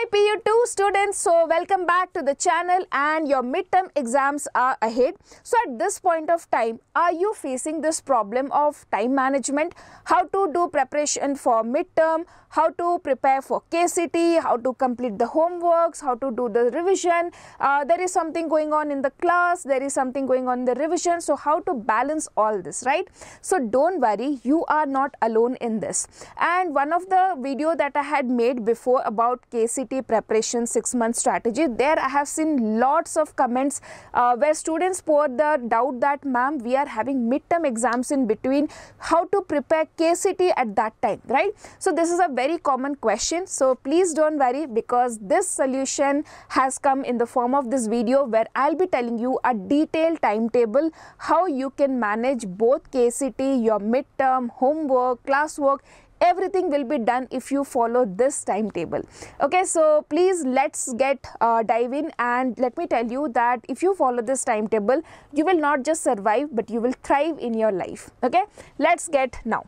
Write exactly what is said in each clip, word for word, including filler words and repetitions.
Hi P U two students, so welcome back to the channel, and your midterm exams are ahead. So at this point of time, are you facing this problem of time management? How to do preparation for midterm, how to prepare for K C T, how to complete the homeworks, how to do the revision. Uh, there is something going on in the class, there is something going on in the revision. So how to balance all this, right? So don't worry, you are not alone in this. And one of the video that I had made before about K C T preparation six month strategy, there I have seen lots of comments uh, where students poured the doubt that, ma'am, we are having midterm exams in between, how to prepare K C T at that time, right? So this is a very common question, so please don't worry, because this solution has come in the form of this video where I'll be telling you a detailed timetable, how you can manage both K C T, your midterm, homework, classwork. Everything will be done if you follow this timetable. Okay, so please let's get uh, dive in, and let me tell you that if you follow this timetable, you will not just survive, but you will thrive in your life. Okay, let's get now.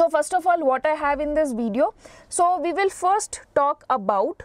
So first of all, what I have in this video, so we will first talk about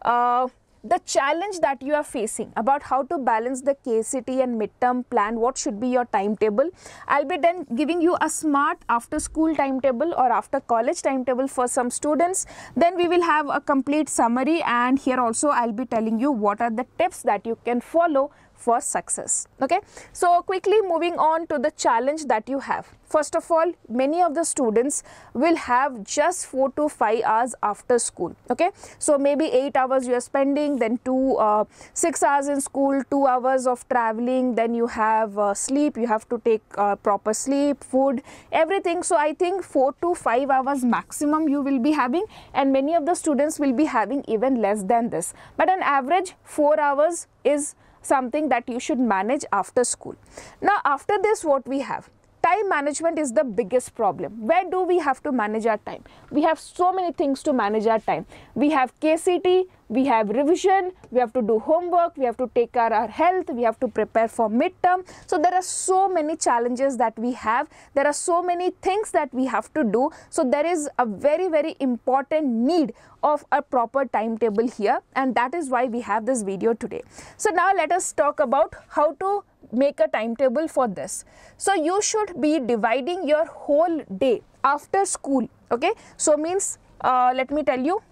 uh, the challenge that you are facing about how to balance the K C T and midterm plan, what should be your timetable. I'll be then giving you a smart after school timetable or after college timetable for some students. Then we will have a complete summary, and here also I'll be telling you what are the tips that you can follow for success. Okay, so quickly moving on to the challenge that you have. First of all, many of the students will have just four to five hours after school. Okay, so maybe eight hours you are spending, then two uh, six hours in school, two hours of traveling, then you have uh, sleep, you have to take uh, proper sleep, food, everything. So I think four to five hours maximum you will be having, and many of the students will be having even less than this, but an average four hours is something that you should manage after school. Now after this, what we have, time management is the biggest problem. Where do we have to manage our time? We have so many things to manage our time. We have K C T, we have revision, we have to do homework, we have to take care of our health, we have to prepare for midterm. So there are so many challenges that we have. There are so many things that we have to do. So there is a very, very important need of a proper timetable here, and that is why we have this video today. So now let us talk about how to make a timetable for this. So you should be dividing your whole day after school. Okay, so means uh, let me tell you,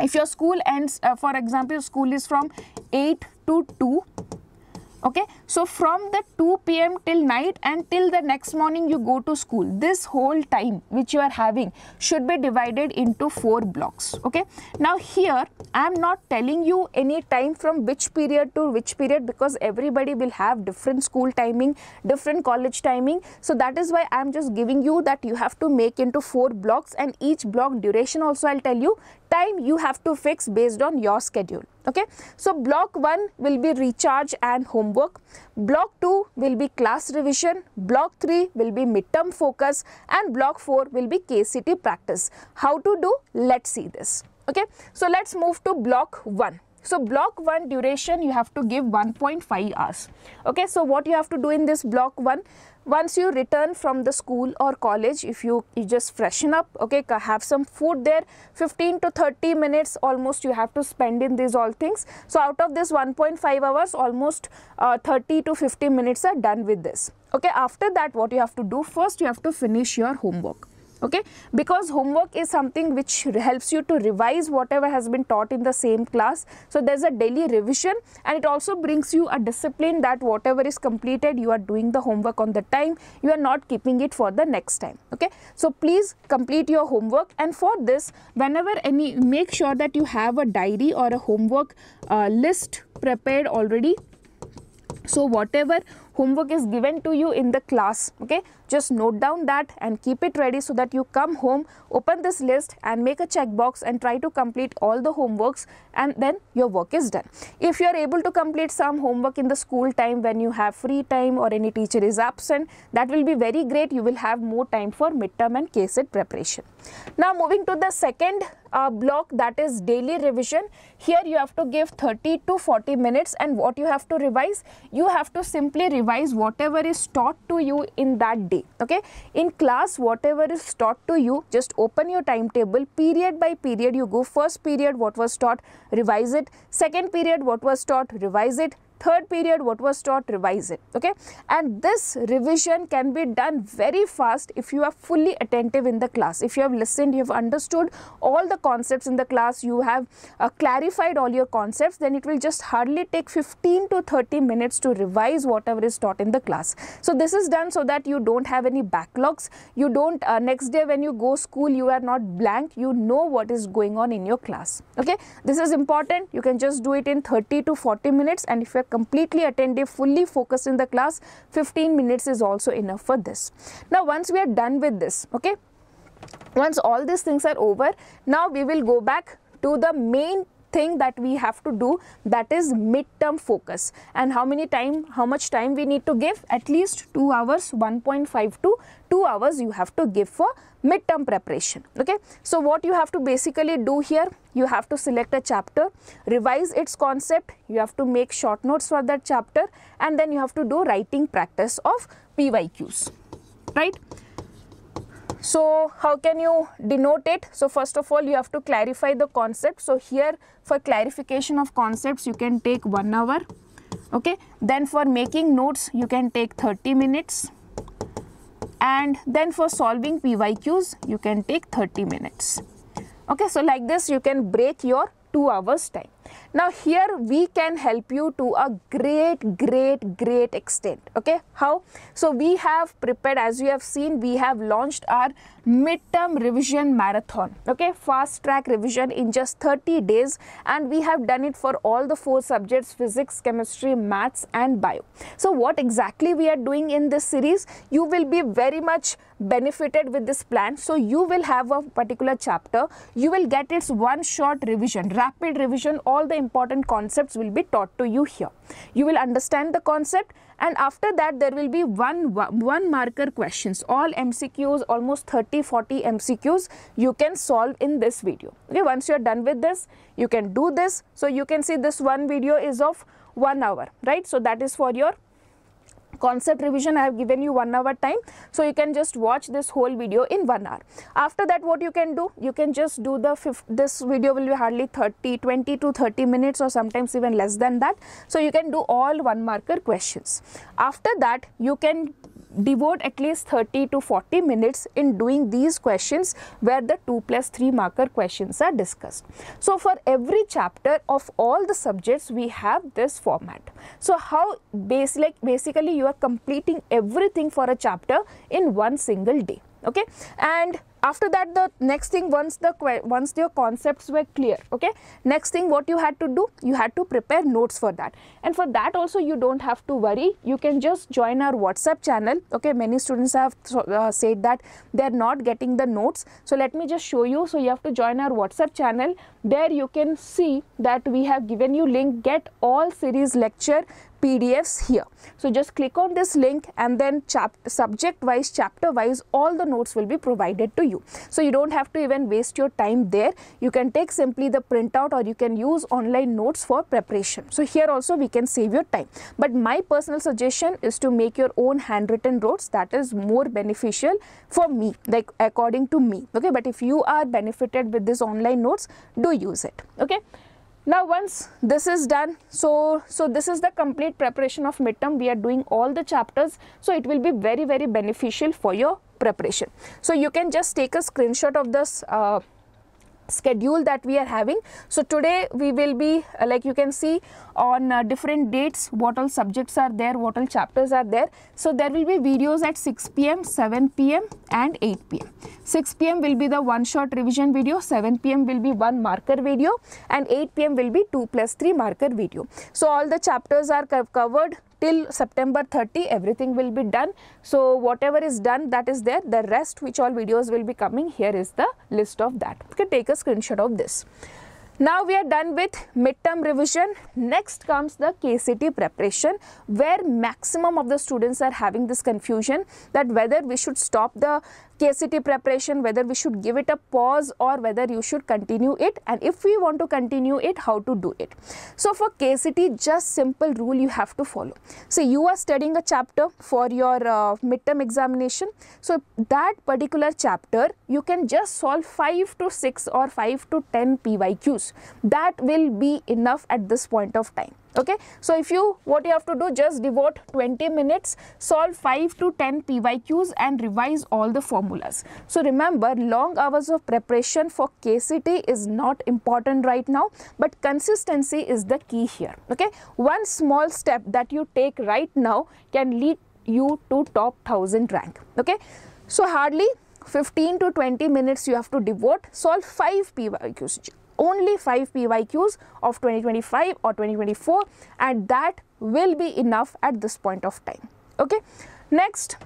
if your school ends, uh, for example, school is from eight to two, okay, so from the two p m till night and till the next morning you go to school, this whole time which you are having should be divided into four blocks. Okay, now here I am not telling you any time from which period to which period, because everybody will have different school timing, different college timing. So that is why I am just giving you that you have to make into four blocks, and each block duration also I'll tell you, time you have to fix based on your schedule. Okay, so block one will be recharge and homework, block two will be class revision, block three will be midterm focus, and block four will be K C T practice. How to do? Let's see this. Okay, so let's move to block one. So block one duration you have to give one point five hours. Okay, so what you have to do in this block one, once you return from the school or college, if you, you just freshen up, okay, have some food there, fifteen to thirty minutes almost you have to spend in these all things. So out of this one point five hours, almost uh, thirty to fifty minutes are done with this. Okay, after that what you have to do, first you have to finish your homework. Okay, because homework is something which helps you to revise whatever has been taught in the same class. So there's a daily revision, and it also brings you a discipline that whatever is completed, you are doing the homework on the time, you are not keeping it for the next time. Okay, so please complete your homework, and for this, whenever any, make sure that you have a diary or a homework uh, list prepared already. So whatever homework is given to you in the class, okay, just note down that and keep it ready, so that you come home, open this list and make a checkbox and try to complete all the homeworks, and then your work is done. If you are able to complete some homework in the school time when you have free time or any teacher is absent, that will be very great. You will have more time for midterm and K C T preparation. Now moving to the second uh, block, that is daily revision. Here you have to give thirty to forty minutes, and what you have to revise, you have to simply revise whatever is taught to you in that day. P U T. Okay, in class whatever is taught to you, just open your timetable, period by period you go. First period what was taught, revise it. Second period what was taught, revise it. Third period what was taught, revise it. Okay, and this revision can be done very fast if you are fully attentive in the class. If you have listened, you have understood all the concepts in the class, you have uh, clarified all your concepts, then it will just hardly take fifteen to thirty minutes to revise whatever is taught in the class. So this is done so that you don't have any backlogs, you don't uh, next day when you go school you are not blank, you know what is going on in your class. Okay, this is important. You can just do it in thirty to forty minutes, and if you are completely attentive, fully focused in the class, fifteen minutes is also enough for this. Now once we are done with this, okay, once all these things are over, now we will go back to the main thing that we have to do, that is midterm focus. And how many time how much time we need to give? At least two hours, one point five to two hours you have to give for midterm preparation. Okay, so what you have to basically do here, you have to select a chapter, revise its concept, you have to make short notes for that chapter, and then you have to do writing practice of P Y Qs, right? So how can you denote it? So first of all you have to clarify the concept. So here for clarification of concepts you can take one hour. Okay, then for making notes you can take thirty minutes, and then for solving P Y Qs you can take thirty minutes. Okay, so like this you can break your two hours time. Now here we can help you to a great, great, great extent. Okay, how? So we have prepared, as you have seen, we have launched our midterm revision marathon. Okay, fast track revision in just thirty days, and we have done it for all the four subjects: physics, chemistry, maths, and bio. So what exactly we are doing in this series? You will be very much benefited with this plan. So you will have a particular chapter, you will get its one-shot revision, rapid revision. All the important concepts will be taught to you here. You will understand the concept, and after that there will be one, one marker questions. All M C Qs, almost thirty forty M C Qs you can solve in this video. Okay, once you are done with this you can do this. So you can see this one video is of one hour, right? So that is for your concept revision. I have given you one hour time, so you can just watch this whole video in one hour. After that what you can do, you can just do the fifth, this video will be hardly thirty, twenty to thirty minutes, or sometimes even less than that. So you can do all one marker questions. After that you can devote at least thirty to forty minutes in doing these questions where the two plus three marker questions are discussed. So for every chapter of all the subjects we have this format. So how base, like basically you are completing everything for a chapter in one single day. Okay, and after that the next thing, once the once your concepts were clear, okay, next thing what you had to do, you had to prepare notes for that. And for that also you don't have to worry, you can just join our WhatsApp channel. Okay, many students have uh, said that they are not getting the notes, so let me just show you. So you have to join our WhatsApp channel. There you can see that we have given you link, get all series lecture P D Fs here. So just click on this link, and then chapter, subject wise, chapter wise, all the notes will be provided to you. So you don't have to even waste your time there. You can take simply the printout, or you can use online notes for preparation. So here also we can save your time. But my personal suggestion is to make your own handwritten notes. That is more beneficial for me, like according to me. Okay, but if you are benefited with this online notes, do use it. Okay. Now once this is done, so so this is the complete preparation of midterm. We are doing all the chapters, so it will be very very beneficial for your preparation. So you can just take a screenshot of this uh, schedule that we are having. So today we will be uh, like you can see on uh, different dates what all subjects are there, what all chapters are there. So there will be videos at six P M, seven P M and eight P M six P M will be the one shot revision video, seven P M will be one marker video, and eight P M will be two plus three marker video. So all the chapters are covered till September thirtieth, everything will be done. So whatever is done, that is there. The rest which all videos will be coming, here is the list of that. Okay, take a screenshot of this. Now we are done with midterm revision. Next comes the K C T preparation, where maximum of the students are having this confusion that whether we should stop the K C T preparation, whether we should give it a pause or whether you should continue it, and if we want to continue it, how to do it. So for K C T, just simple rule you have to follow. So you are studying a chapter for your uh, midterm examination. So that particular chapter, you can just solve five to six or five to ten P Y Qs. That will be enough at this point of time. Okay, so if you, what you have to do, just devote twenty minutes, solve five to ten P Y Qs and revise all the formulas. So remember, long hours of preparation for K C T is not important right now, but consistency is the key here. Okay, one small step that you take right now can lead you to top one thousand rank. Okay, so hardly fifteen to twenty minutes you have to devote, solve five P Y Qs. Only five P Y Qs of twenty twenty-five or twenty twenty-four, and that will be enough at this point of time. Okay, next,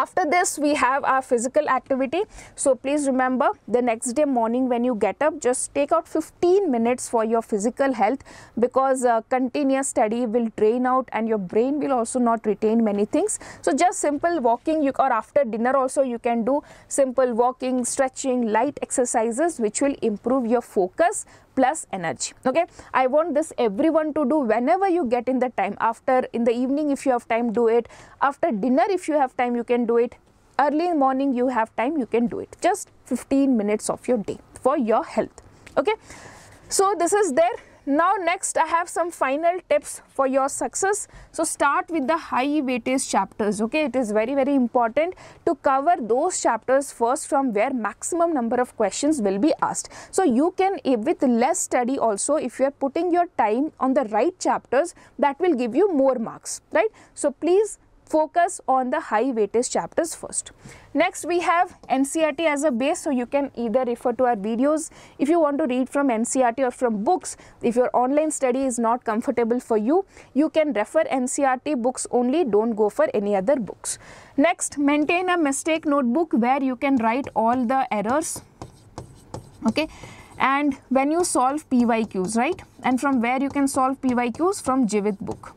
after this we have our physical activity. So please remember, the next day morning when you get up, just take out fifteen minutes for your physical health, because uh, continuous study will drain out and your brain will also not retain many things. So just simple walking, you, or after dinner also you can do simple walking, stretching, light exercises, which will improve your focus plus energy. Okay, I want this everyone to do whenever you get in the time. After, in the evening if you have time, do it. After dinner if you have time, you can do it. Early in the morning you have time, you can do it. Just fifteen minutes of your day for your health. Okay, so this is there. Now next, I have some final tips for your success. So start with the high weightage chapters. Okay, it is very very important to cover those chapters first from where maximum number of questions will be asked. So you can, with less study also, if you are putting your time on the right chapters, that will give you more marks, right? So please focus on the high weightage chapters first. Next, we have N C E R T as a base, so you can either refer to our videos if you want to read from N C E R T or from books. If your online study is not comfortable for you, you can refer N C E R T books only, don't go for any other books. Next, maintain a mistake notebook where you can write all the errors. Okay, and when you solve P Y Qs, right? And from where you can solve P Y Qs? From Jivith book.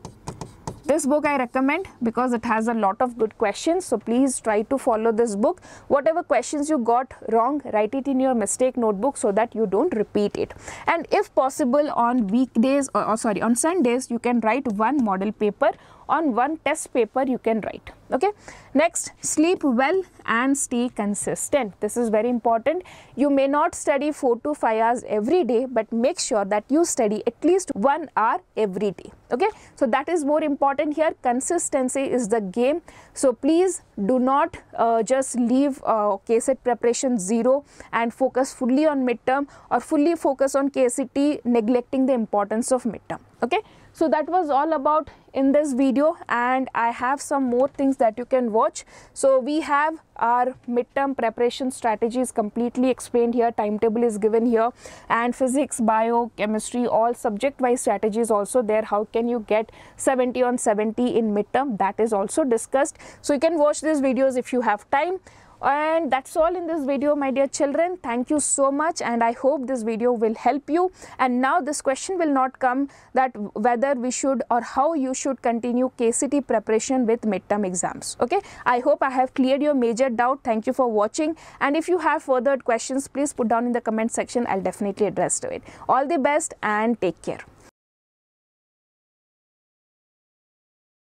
This book I recommend because it has a lot of good questions, so please try to follow this book. Whatever questions you got wrong, write it in your mistake notebook so that you don't repeat it. And if possible, on weekdays or, or sorry, on Sundays, you can write one model paper, on one test paper you can write. Okay, next, sleep well and stay consistent. This is very important. You may not study four to five hours every day, but make sure that you study at least one hour every day. Okay, so that is more important here. Consistency is the game. So please do not uh, just leave uh, K C E T preparation zero and focus fully on midterm, or fully focus on K C T neglecting the importance of midterm. Okay, so that was all about in this video, and I have some more things that you can watch. So we have our midterm preparation strategies completely explained here, timetable is given here, and physics, bio, chemistry, all subject wise strategies also there. How can you get seventy on seventy in midterm, that is also discussed. So you can watch these videos if you have time. And that's all in this video, my dear children. Thank you so much, and I hope this video will help you. And now this question will not come that whether we should or how you should continue K C T preparation with midterm exams. Okay, I hope I have cleared your major doubt. Thank you for watching, and if you have further questions, please put down in the comment section. I'll definitely address to it. All the best and take care.